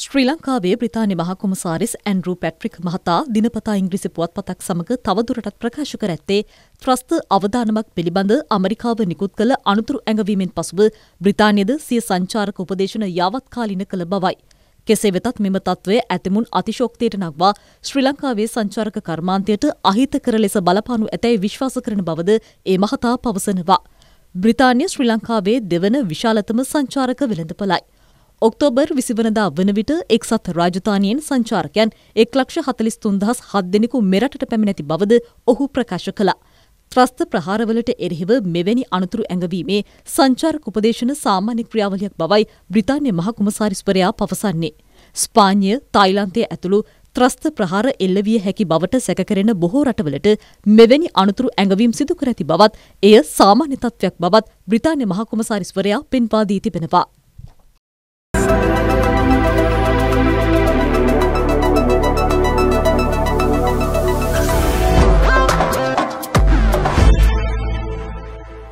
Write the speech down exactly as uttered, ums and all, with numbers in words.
ශ්‍රී ලංකාවේ බ්‍රිතාන්‍ය මහා කොමසාරිස් Andrew Patrick මහතා දිනපතා ඉංග්‍රීසි පුවත්පතක් සමග තවදුරටත් ප්‍රකාශ කර ඇත්තේ ත්‍රස්ත අවදානමක් පිළිබඳ ඇමරිකාව නිකුත් කළ අනුතුරු ඇඟවීමෙන් පසුව බ්‍රිතාන්‍යද සිය සංචාරක උපදේශන යාවත්කාලින කළ බවයි. කෙසේ වෙතත් මෙම තත්ත්වය ඇතමුන් අතිශෝක්තියට නගවා ශ්‍රී ලංකාවේ සංචාරක කර්මාන්තයට අහිතකර ලෙස බලපානු ඇතැයි විශ්වාස කරන බවද ඒ මහතා පවසනවා. බ්‍රිතාන්‍ය ශ්‍රී ලංකාවේ දෙවන විශාලතම සංචාරක වෙළඳපළයි. ඔක්තෝබර් විසිවනදා වන විට එක්සත් රාජධානියෙන් සංචාරකයන් එක් ලක්ෂ හතළිස් තුන් දහස් හත් දෙනෙකු මෙරටට පැමිණැති බවද ඔහු ප්‍රකාශ කළා. ත්‍රස්ත ප්‍රහාරවලට එරෙහිව මෙවැනි අනතුරු ඇඟවීමේ සංචාරක උපදේශන සාමාන්‍ය ක්‍රියාවලියක් බවයි බ්‍රිතාන්‍ය මහ කුමසාරිස්වරයා පවසන්නේ. ස්පාඤ්ඤ, තායිලන්තය ඇතුළු ත්‍රස්ත ප්‍රහාර එල්ලවිය හැකි බවට සැකකරෙන බොහෝ රටවලට මෙවැනි අනතුරු ඇඟවීම් සිදු කර ඇති බවත්, එය සාමාන්‍ය තත්ත්වයක් බවත් බ්‍රිතාන්‍ය මහ කුමසාරිස්වරයා පෙන්වා දී තිබෙනවා.